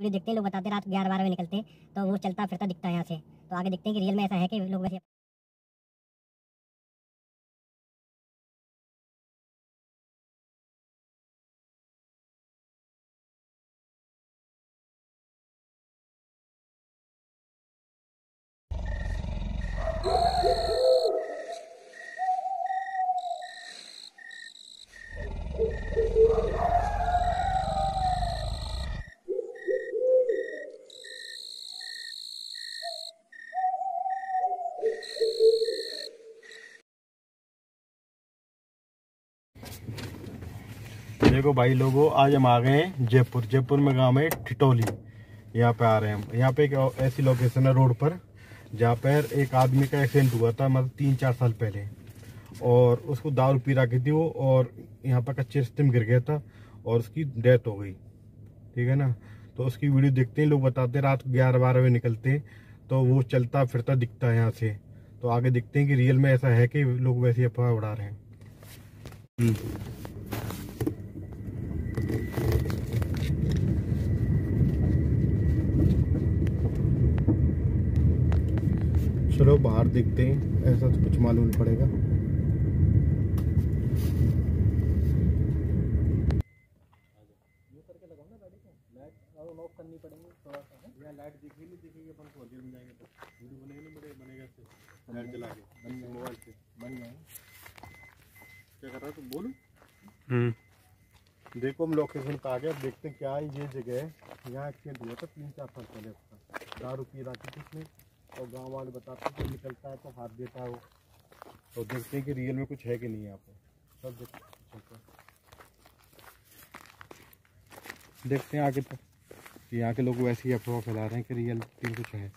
Video देखते हैं, लोग बताते रात 11-12 में निकलते तो वो चलता फिरता दिखता है यहाँ से। तो आगे देखते हैं कि रियल में ऐसा है कि लोग वैसे। देखो भाई लोगों, आज हम आ गए हैं जयपुर। जयपुर में गांव है ठिटोली, यहाँ पे आ रहे हैं हम। यहाँ पे एक ऐसी लोकेशन है रोड पर जहाँ पर एक आदमी का एक्सीडेंट हुआ था, मतलब 3-4 साल पहले, और उसको दारू पी रखी थी वो, और यहाँ पर कच्चे रास्ते में गिर गया था और उसकी डेथ हो गई। ठीक है ना, तो उसकी वीडियो देखते हैं, लोग बताते हैं रात को 11-12 बजे निकलते तो वो चलता फिरता दिखता है यहाँ से। तो आगे देखते हैं कि रियल में ऐसा है कि लोग वैसे अफवाह उड़ा रहे हैं। चलो बाहर देखते हैं, ऐसा तो कुछ मालूम नहीं पड़ेगा। क्या कर रहा तुम, बोलू? देखो हम लोकेशन पे आ गए, देखते हैं क्या है ये जगह है। यहाँ एक्सीडेंट हुआ था 3-4 साल पहले उसका, दारू पी रखी थी उसने, और गाँव वाले बताते हैं कि निकलता है तो हाथ देता है वो। तो देखते हैं कि रियल में कुछ है कि नहीं है यहाँ पे, सब देखते हैं आगे। तो यहाँ के लोग वैसे ही अफवाह फैला रहे हैं कि रियल में कुछ है।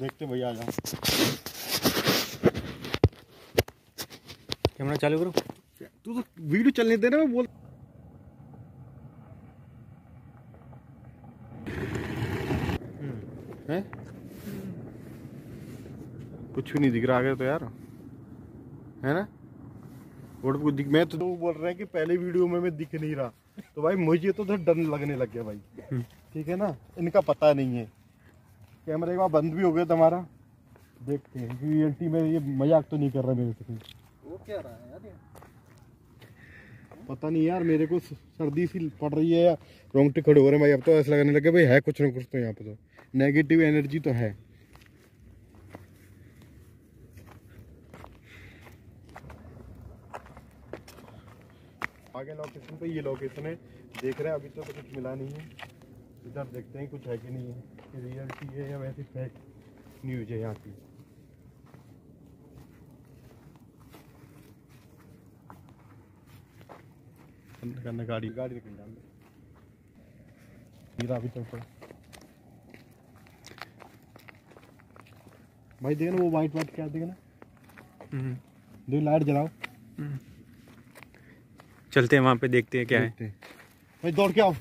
देखते भैया, कैमरा चालू करो, तू तो वीडियो चलने दे रहा है। बोल है, कुछ भी नहीं दिख रहा आगे तो यार, है ना? और कुछ दिख, मैं तो बोल रहा है कि पहले वीडियो में मैं दिख नहीं रहा, तो भाई मुझे तो डर लगने लग गया भाई। ठीक है ना, इनका पता नहीं है। कैमरा एक बार बंद भी हो गया तुम्हारा। देखते हैं रियलिटी में ये मजाक तो नहीं कर रहा मेरे से। वो क्या रहा है यार, पता नहीं यार, मेरे को सर्दी सी पड़ रही है, रोंगटे खड़े हो रहे हैं भाई। अब तो ऐसा लगने लगे भाई है कुछ ना कुछ तो यहाँ पे, तो नेगेटिव एनर्जी तो है। आगे लोकेशन पे, ये लोकेशन है, देख रहे हैं अभी तो कुछ मिला नहीं है। इधर देखते हैं कुछ है कि नहीं है, रियलिटी है या वैसे फेक न्यूज है यहाँ की। गाड़ी गाड़ी अभी तक तो भाई देख ना, वो वाइट वाइट क्या देख ना, दो लाइट जलाओ। चलते हैं वहाँ पे, देखते हैं क्या है। भाई दौड़ के आओ,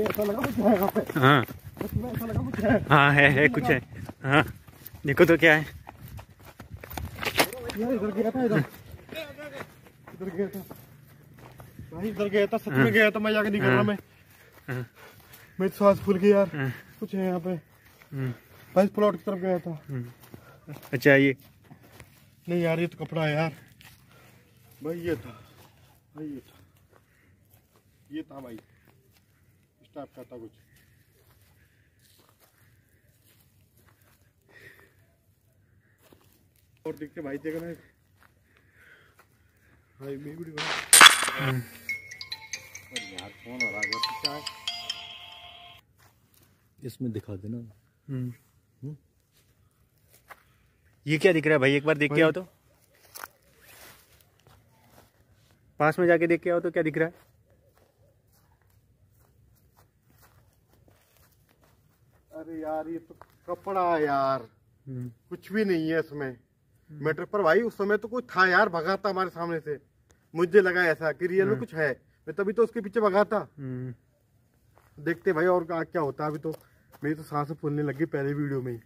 ऐसा लगा कुछ है यहाँ पे। हाँ ऐसा लगा कुछ है, हाँ है कुछ है। हाँ देखो तो क्या है, इधर गया था, इधर गया था भाई, इधर गया था, सच में गया था। मैं जाके नहीं कर रहा, मैं सांस फूल गई यार। कुछ है यहाँ पे भाई, प्लॉट की तरफ गया था। अच्छा ये नहीं यार, ये तो कपड़ा है यार भाई, ये था भाई, ये था भाई, इस टाइप का था कुछ। और देखते भाई, देखा ना भाई, मैं भी यार फोन हो रहा है इसमें, दिखा देना। ये क्या दिख रहा है भाई, एक बार देख के आओ तो, पास में जाके देख के आओ तो क्या दिख रहा है। अरे यार ये तो कपड़ा है यार, कुछ भी नहीं है इसमें। मेट्रो पर भाई उस समय तो कोई था यार, भगा था हमारे सामने से, मुझे लगा ऐसा कि रियल में कुछ है, मैं तभी तो उसके पीछे भगा था। देखते भाई और क्या होता है। अभी तो मेरी तो सांसें फूलने लगी पहले वीडियो में ही,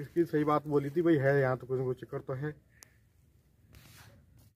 इसकी सही बात बोली थी भाई, है यहाँ तो कुछ चक्कर तो है।